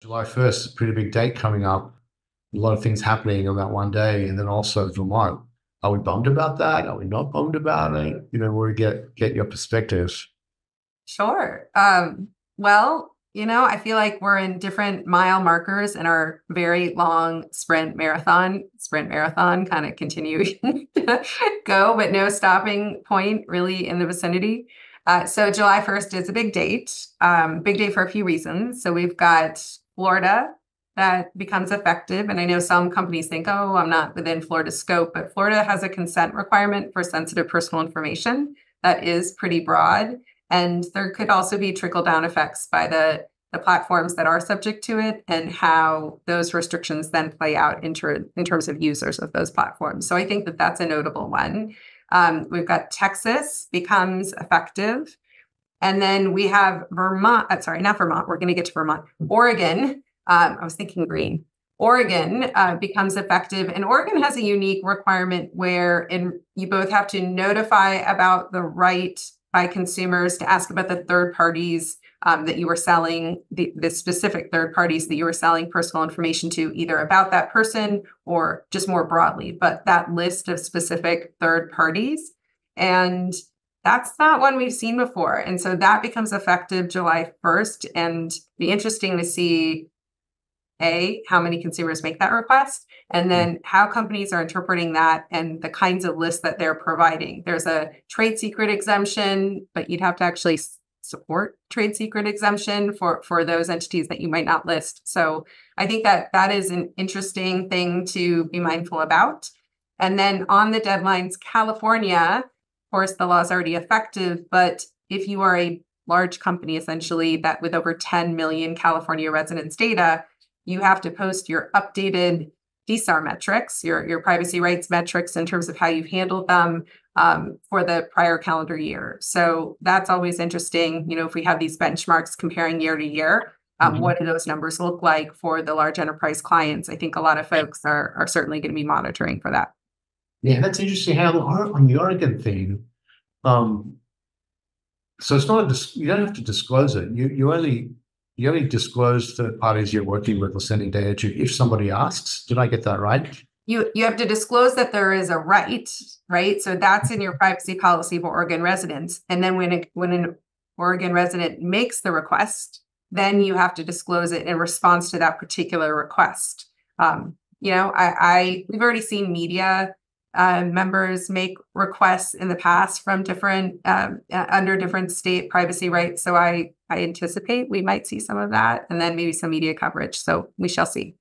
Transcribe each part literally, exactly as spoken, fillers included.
July first is a pretty big date coming up. A lot of things happening on that one day. And then also Vermont. Are we bummed about that? Are we not bummed about it? You know, where we get, get your perspective. Sure. Um, well, you know, I feel like we're in different mile markers in our very long sprint marathon, sprint marathon kind of continuing to go, but no stopping point really in the vicinity. Uh, so July first is a big date, um, big day for a few reasons. So we've got Florida that becomes effective. And I know some companies think, oh, I'm not within Florida's scope, but Florida has a consent requirement for sensitive personal information that is pretty broad. And there could also be trickle-down effects by the, the platforms that are subject to it and how those restrictions then play out in, ter in terms of users of those platforms. So I think that that's a notable one. Um, we've got Texas becomes effective. And then we have Vermont, uh, sorry, not Vermont, we're going to get to Vermont, Oregon. Um, I was thinking green. Oregon uh, becomes effective, and Oregon has a unique requirement where in, you both have to notify about the right by consumers to ask about the third parties um, that you were selling, the, the specific third parties that you were selling personal information to, either about that person or just more broadly, but that list of specific third parties. And that's not one we've seen before. And so that becomes effective July first, and be interesting to see A, how many consumers make that request, and then how companies are interpreting that and the kinds of lists that they're providing. There's a trade secret exemption, but you'd have to actually support trade secret exemption for, for those entities that you might not list. So I think that that is an interesting thing to be mindful about. And then on the deadlines, California, of course, the law is already effective, but if you are a large company, essentially, that with over ten million California residents data, you have to post your updated D S A R metrics, your, your privacy rights metrics in terms of how you've handled them um, for the prior calendar year. So that's always interesting. You know, if we have these benchmarks comparing year to year, um, mm-hmm. what do those numbers look like for the large enterprise clients? I think a lot of folks are, are certainly going to be monitoring for that. Yeah, that's interesting how on the Oregon thing. Um, so it's not, a, you don't have to disclose it. You, you only... You only disclose third parties you're working with or sending data to if somebody asks. Did I get that right? You you have to disclose that there is a right, right? So that's in your privacy policy for Oregon residents. And then when, it, when an Oregon resident makes the request, then you have to disclose it in response to that particular request. Um, you know, I, I we've already seen media uh, members make requests in the past from different, um, uh, under different state privacy rights. So I I anticipate we might see some of that, and then maybe some media coverage. So we shall see.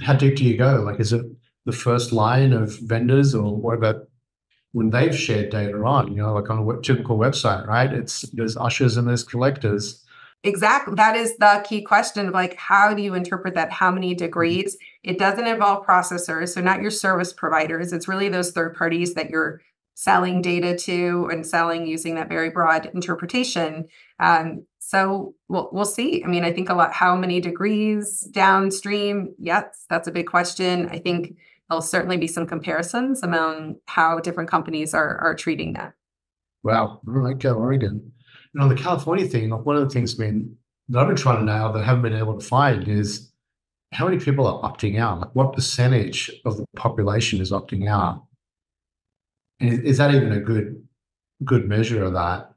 How deep do you go? Like, is it the first line of vendors, or what about when they've shared data on, you know, like on a typical website, right? It's there's ushers and there's collectors. Exactly. That is the key question of like, how do you interpret that? How many degrees? It doesn't involve processors. So not your service providers. It's really those third parties that you're selling data to and selling using that very broad interpretation. Um, So we'll, we'll see. I mean, I think a lot, how many degrees downstream? Yes, that's a big question. I think there'll certainly be some comparisons among how different companies are, are treating that. Wow. I like Oregon. And on the California thing, one of the things I mean, that I've been trying to nail that I haven't been able to find is how many people are opting out? Like what percentage of the population is opting out? And is that even a good, good measure of that?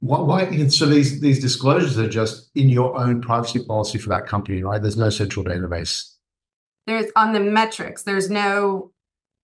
What, why? So these, these disclosures are just in your own privacy policy for that company, right? There's no central database. There's on the metrics. There's no,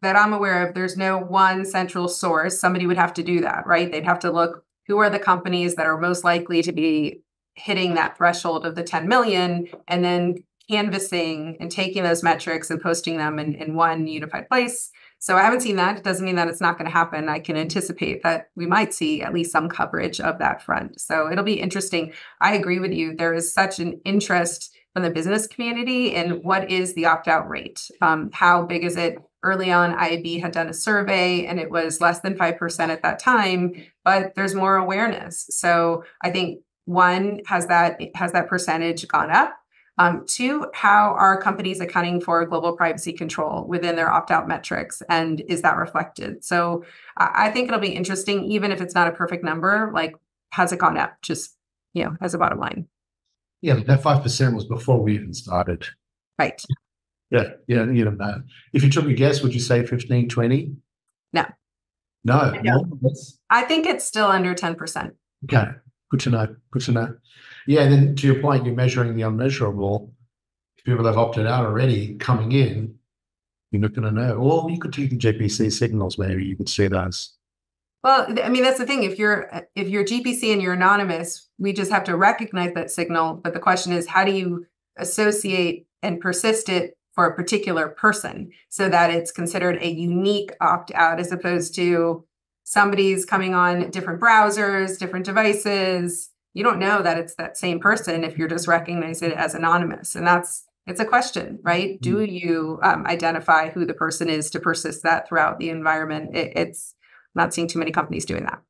that I'm aware of, there's no one central source. Somebody would have to do that, right? They'd have to look, who are the companies that are most likely to be hitting that threshold of the ten million, and then canvassing and taking those metrics and posting them in, in one unified place. So I haven't seen that. It doesn't mean that it's not going to happen. I can anticipate that we might see at least some coverage of that front. So it'll be interesting. I agree with you. There is such an interest from the business community in what is the opt-out rate? Um, how big is it? Early on, I A B had done a survey, and it was less than five percent at that time, but there's more awareness. So I think, one, has that, has that percentage gone up? Um, two, how are companies accounting for global privacy control within their opt-out metrics, and is that reflected? So I think it'll be interesting, even if it's not a perfect number, like has it gone up, just, you know, as a bottom line. Yeah, that five percent was before we even started. Right. Yeah, yeah, you don't know. If you took a guess, would you say fifteen, twenty? No. No. I, no. I think it's still under ten percent. Okay. Good to know. Good to know. Yeah, and then to your point, you're measuring the unmeasurable. People have opted out already coming in, you're not going to know. Or you could take the G P C signals, maybe you could see those. Well, I mean, that's the thing. If you're if you're G P C and you're anonymous, we just have to recognize that signal. But the question is, how do you associate and persist it for a particular person so that it's considered a unique opt-out as opposed to somebody's coming on different browsers, different devices. You don't know that it's that same person if you're just recognizing it as anonymous. And that's, it's a question, right? Mm-hmm. Do you um, identify who the person is to persist that throughout the environment? It, it's I'm not seeing too many companies doing that.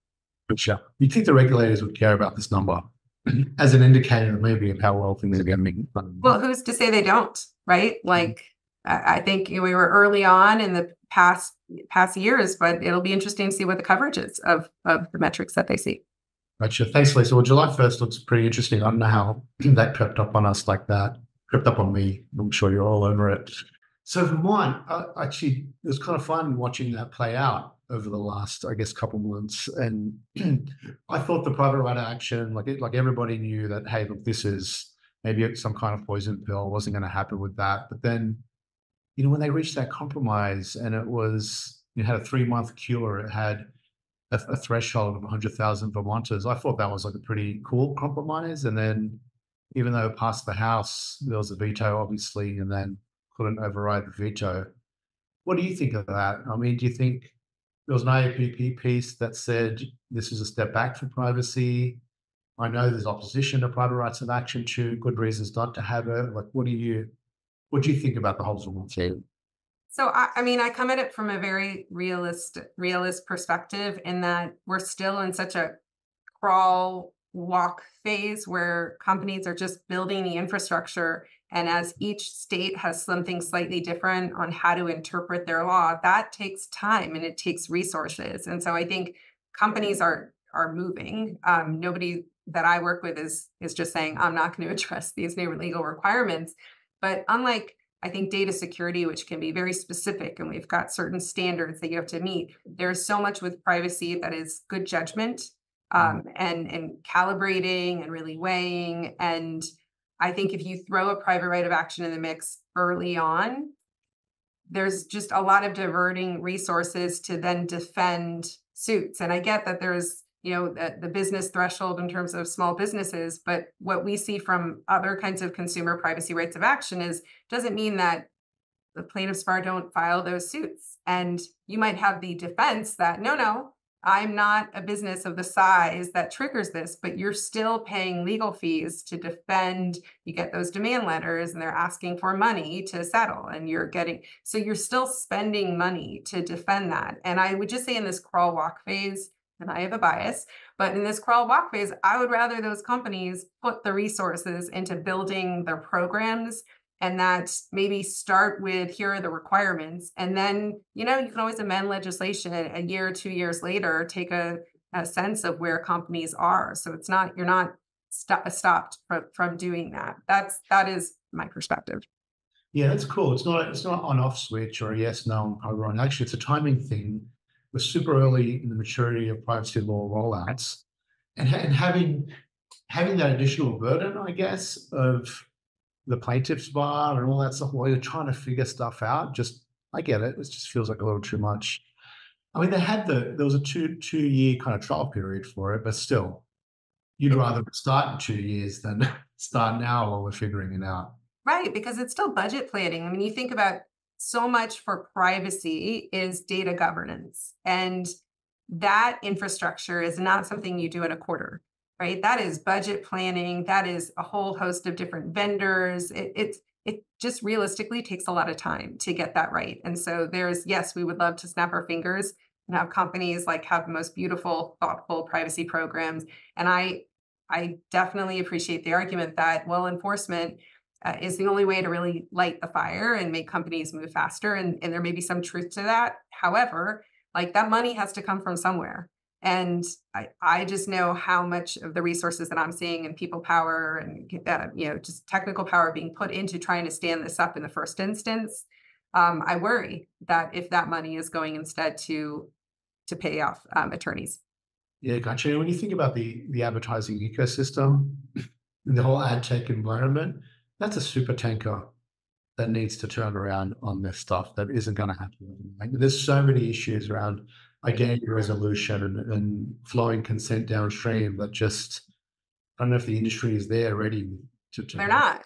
Good show. You'd think the regulators would care about this number as an indicator maybe of how well things are going. Well, who's to say they don't, right? Like, mm-hmm. I, I think we were early on in the past past years, but it'll be interesting to see what the coverage is of, of the metrics that they see. Gotcha. Thanks, Lisa. Well, July first looks pretty interesting. I don't know how that crept up on us like that. Crept up on me. I'm sure you're all over it. So for mine, I, actually, it was kind of fun watching that play out over the last, I guess, couple months. And I thought the private right of action, like, it, like everybody knew that, hey, look, this is maybe some kind of poison pill. Wasn't going to happen with that. But then, you know, when they reached that compromise and it was, it had a three-month cure, it had a threshold of one hundred thousand Vermonters. I thought that was like a pretty cool compromise. And then even though it passed the House, there was a veto, obviously, and then couldn't override the veto. What do you think of that? I mean, do you think there was an I A P P piece that said this is a step back for privacy? I know there's opposition to private rights of action too, good reasons not to have it. Like, what do you, what do you think about the whole thing? So, I, I mean, I come at it from a very realist, realist perspective in that we're still in such a crawl, walk phase where companies are just building the infrastructure. And as each state has something slightly different on how to interpret their law, that takes time and it takes resources. And so I think companies are are moving. Um, nobody that I work with is, is just saying, I'm not going to address these new legal requirements. But unlike, I think, data security, which can be very specific, and we've got certain standards that you have to meet. There's so much with privacy that is good judgment um, and, and calibrating and really weighing. And I think if you throw a private right of action in the mix early on, there's just a lot of diverting resources to then defend suits. And I get that there's, you know, the, the business threshold in terms of small businesses. But what we see from other kinds of consumer privacy rights of action is doesn't mean that the plaintiffs bar don't file those suits. And you might have the defense that, no, no, I'm not a business of the size that triggers this, but you're still paying legal fees to defend. You get those demand letters and they're asking for money to settle and you're getting, so you're still spending money to defend that. And I would just say in this crawl walk phase, and I have a bias, but in this crawl walk phase, I would rather those companies put the resources into building their programs and that maybe start with here are the requirements. And then, you know, you can always amend legislation a year, two years later, take a, a sense of where companies are. So it's not, you're not st- stopped from, from doing that. That's, that is my perspective. Yeah, that's cool. It's not, it's not on off switch or a yes, no, or wrong. Actually, it's a timing thing. We're super early in the maturity of privacy law rollouts, and, and having having that additional burden, I guess, of the plaintiffs bar and all that stuff while you're trying to figure stuff out. Just, I get it. It just feels like a little too much. I mean, they had the there was a two two year kind of trial period for it, but still, you'd rather start in two years than start now while we're figuring it out. Right, because it's still budget planning. I mean, you think about. So much for privacy is data governance. And that infrastructure is not something you do in a quarter, right? That is budget planning. That is a whole host of different vendors. It, it, it just realistically takes a lot of time to get that right. And so there's, yes, we would love to snap our fingers and have companies like have the most beautiful, thoughtful privacy programs. And I, I definitely appreciate the argument that, well, enforcement Uh, is the only way to really light the fire and make companies move faster. And, and there may be some truth to that. However, like that money has to come from somewhere. And I, I just know how much of the resources that I'm seeing in people power and uh, you know, just technical power being put into trying to stand this up in the first instance. Um, I worry that if that money is going instead to to pay off um, attorneys. Yeah, gotcha. And when you think about the the advertising ecosystem, the whole ad tech environment, that's a super tanker that needs to turn around on this stuff. That isn't going to happen. Like, there's so many issues around identity resolution and, and flowing consent downstream that just, I don't know if the industry is there ready to turn. They're not.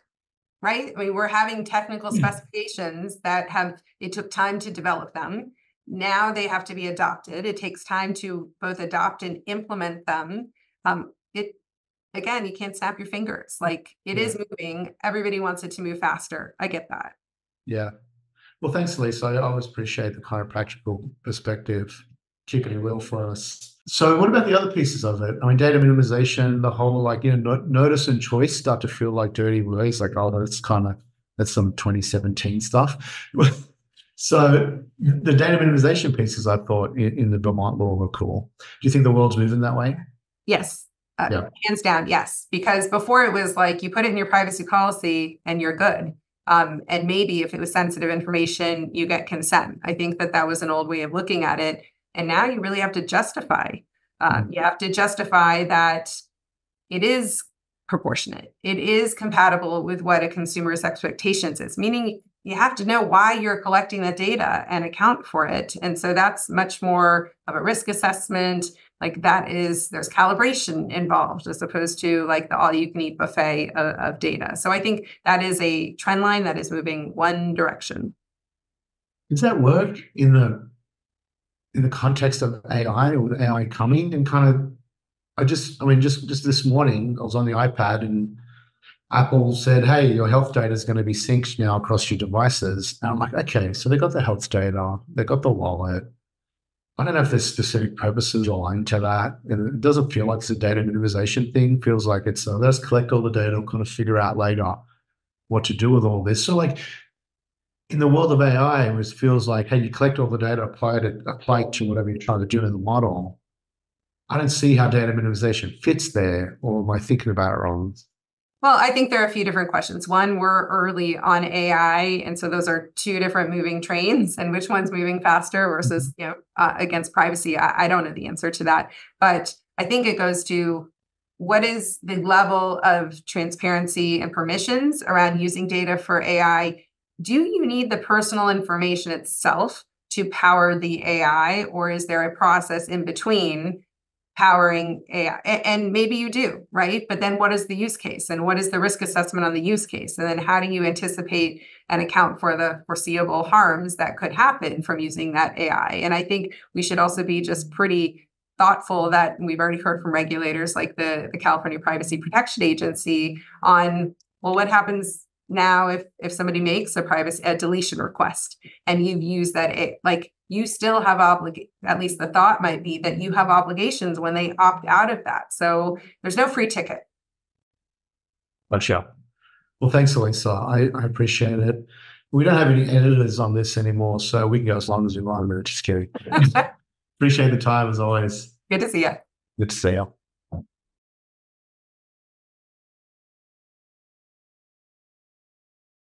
Right? I mean, we're having technical specifications that have, it took time to develop them. Now they have to be adopted. It takes time to both adopt and implement them. Um, it, again, you can't snap your fingers. Like, it yeah. is moving. Everybody wants it to move faster. I get that. Yeah. Well, thanks, Alysa. I always appreciate the kind of practical perspective, keeping it real for us. So what about the other pieces of it? I mean, data minimization, the whole, like, you know, notice and choice start to feel like dirty words, like, oh, that's kind of, that's some twenty seventeen stuff. So the data minimization pieces, I thought, in, in the Vermont law were cool. Do you think the world's moving that way? Yes. Uh, yeah. Hands down, yes. Because before it was like, you put it in your privacy policy and you're good. Um, and maybe if it was sensitive information, you get consent. I think that that was an old way of looking at it. And now you really have to justify. Um, you have to justify that it is proportionate. It is compatible with what a consumer's expectations is, meaning you have to know why you're collecting the data and account for it. And so that's much more of a risk assessment. Like, that is, there's calibration involved as opposed to like the all-you-can-eat buffet of, of data. So I think that is a trend line that is moving one direction. Does that work in the in the context of A I or A I coming? And kind of, I just, I mean, just, just this morning, I was on the iPad and Apple said, hey, your health data is going to be synced now across your devices. And I'm like, okay, so they got the health data, they got the wallet. I don't know if there's specific purposes aligned to that. And it doesn't feel like it's a data minimization thing. It feels like it's, uh, let's collect all the data and kind of figure out later what to do with all this. So, like, in the world of A I, it feels like, hey, you collect all the data, apply it, apply it to whatever you're trying to do in the model. I don't see how data minimization fits there, or am I thinking about it wrong? Well, I think there are a few different questions. One, we're early on A I, and so those are two different moving trains, and which one's moving faster versus, you know, uh, against privacy? I, I don't know the answer to that. But I think it goes to, what is the level of transparency and permissions around using data for A I? Do you need the personal information itself to power the A I, or is there a process in between powering A I? And maybe you do, right? But then what is the use case, and what is the risk assessment on the use case? And then how do you anticipate and account for the foreseeable harms that could happen from using that A I? And I think we should also be just pretty thoughtful that we've already heard from regulators like the, the California Privacy Protection Agency on, well, what happens now, if if somebody makes a privacy a deletion request and you've used that, it, like, you still have oblig, at least the thought might be that you have obligations when they opt out of that. So there's no free ticket. Gotcha. Well, thanks, Alysa. I, I appreciate it. We don't have any editors on this anymore, so we can go as long as we want, which is scary. Appreciate the time as always. Good to see you. Good to see you.